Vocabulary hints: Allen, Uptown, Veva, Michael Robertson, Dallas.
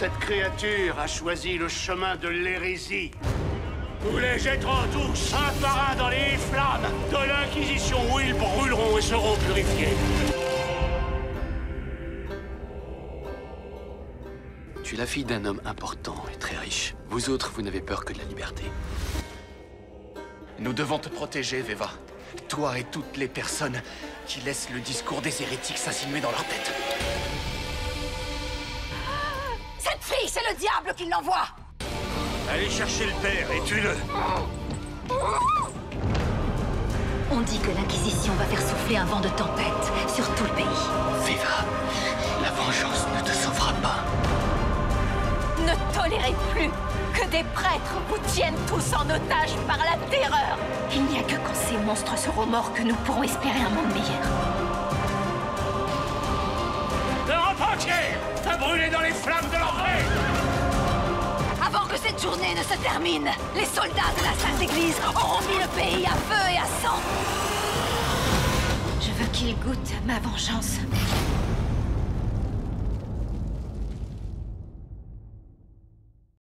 Cette créature a choisi le chemin de l'hérésie. Nous les jetterons tous, un par un, dans les flammes de l'Inquisition, où ils brûleront et seront purifiés. Tu es la fille d'un homme important et très riche. Vous autres, vous n'avez peur que de la liberté. Nous devons te protéger, Veva. Toi et toutes les personnes qui laissent le discours des hérétiques s'insinuer dans leur tête. Cette fille, c'est le diable qui l'envoie! Allez chercher le père et tue-le! On dit que l'Inquisition va faire souffler un vent de tempête sur tout le pays. Veva, la vengeance ne te sauvera pas. Ne tolérez plus que des prêtres vous tiennent tous en otage par la terreur. Il n'y a que quand ces monstres seront morts que nous pourrons espérer un monde meilleur. L'Europe entière va brûler dans les flammes de l'enfer. Avant que cette journée ne se termine, les soldats de la Sainte Église auront mis le pays à feu et à sang. Je veux qu'ils goûtent ma vengeance.